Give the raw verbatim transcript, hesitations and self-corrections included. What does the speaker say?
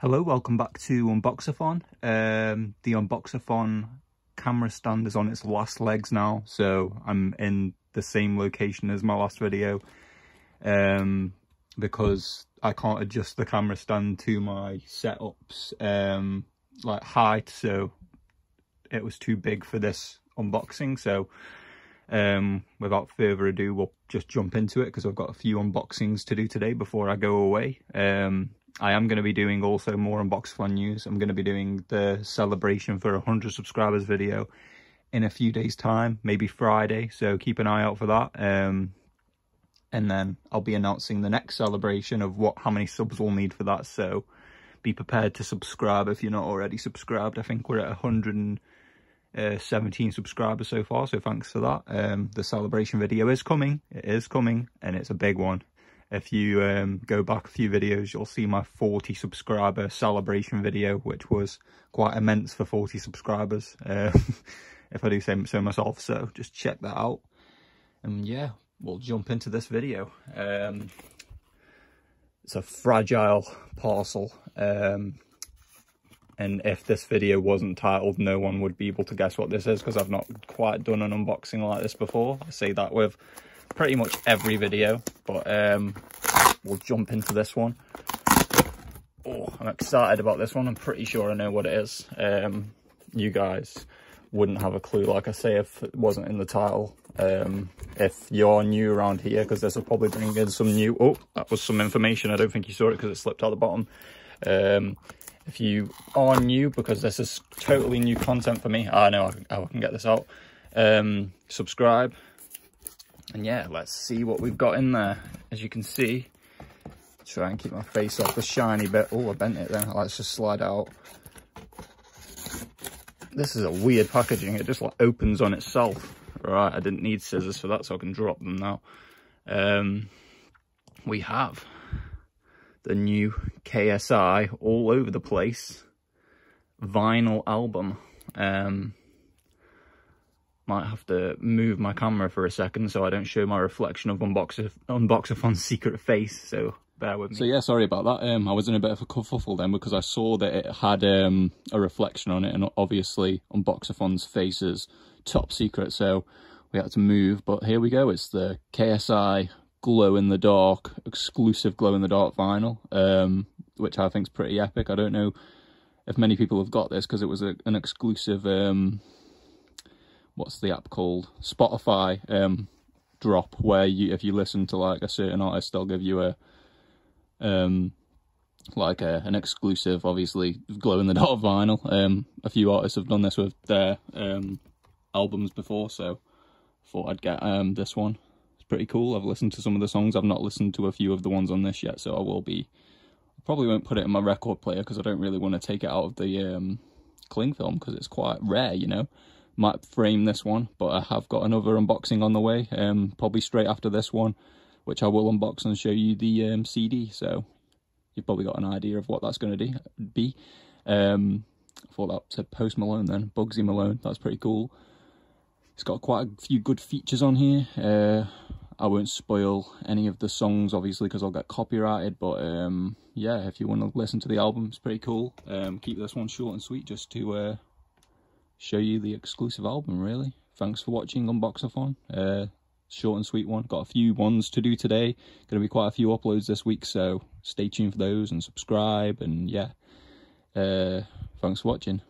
Hello, welcome back to Unboxathon. Um, the Unboxathon camera stand is on its last legs now, so I'm in the same location as my last video um, because I can't adjust the camera stand to my setup's um, like height, so it was too big for this unboxing. So um, without further ado, we'll just jump into it because I've got a few unboxings to do today before I go away. Um, I am going to be doing also more Unboxathon news. I'm going to be doing the celebration for one hundred subscribers video in a few days' time, maybe Friday. So keep an eye out for that. Um, and then I'll be announcing the next celebration of what how many subs we'll need for that. So be prepared to subscribe if you're not already subscribed. I think we're at one hundred seventeen subscribers so far, so thanks for that. Um, the celebration video is coming. It is coming, and it's a big one. If you um, go back a few videos, you'll see my forty subscriber celebration video, which was quite immense for forty subscribers, uh, if I do say so myself. So just check that out. And yeah, we'll jump into this video. Um, it's a fragile parcel. Um, and if this video wasn't titled, no one would be able to guess what this is because I've not quite done an unboxing like this before. I say that with pretty much every video, but um we'll jump into this one. Oh, I'm excited about this one. I'm pretty sure I know what it is. Um you guys wouldn't have a clue, like I say, if it wasn't in the title. Um if you're new around here, because this will probably bring in some new... Oh, that was some information. I don't think you saw it because it slipped out the bottom. Um if you are new, because this is totally new content for me, I know how I can get this out. Um subscribe. And yeah, let's see what we've got in there. As you can see, try and keep my face off the shiny bit. Oh, I bent it then. Let's just slide out. This is a weird packaging. It just like opens on itself. Right, I didn't need scissors for that, so I can drop them now. Um, we have the new K S I All Over the Place vinyl album. Um... Might have to move my camera for a second so I don't show my reflection of Unboxathon, Unboxathon's secret face, so bear with me. So yeah, sorry about that. Um, I was in a bit of a kerfuffle then because I saw that it had um, a reflection on it, and obviously Unboxathon's face is top secret, so we had to move. But here we go. It's the K S I glow-in-the-dark, exclusive glow-in-the-dark vinyl, um, which I think is pretty epic. I don't know if many people have got this because it was a, an exclusive... Um, what's the app called? Spotify um, drop, where you, if you listen to like a certain artist, they'll give you a um, like a, an exclusive, obviously glow in the dark vinyl. Um, a few artists have done this with their um, albums before, so thought I'd get um, this one. It's pretty cool. I've listened to some of the songs. I've not listened to a few of the ones on this yet, so I will be. I probably won't put it in my record player because I don't really want to take it out of the um, cling film because it's quite rare, you know. Might frame this one, but I have got another unboxing on the way, um, probably straight after this one, which I will unbox and show you the um, C D, so you've probably got an idea of what that's going to be. Um, I thought that said Post Malone then, Bugzy Malone, that's pretty cool. It's got quite a few good features on here. Uh, I won't spoil any of the songs, obviously, because I'll get copyrighted, but um, yeah, if you want to listen to the album, it's pretty cool. Um, keep this one short and sweet just to... Uh, show you the exclusive album, really. Thanks for watching Unboxathon. Uh, short and sweet one. Got a few ones to do today. Going to be quite a few uploads this week, so stay tuned for those and subscribe. And yeah, uh, thanks for watching.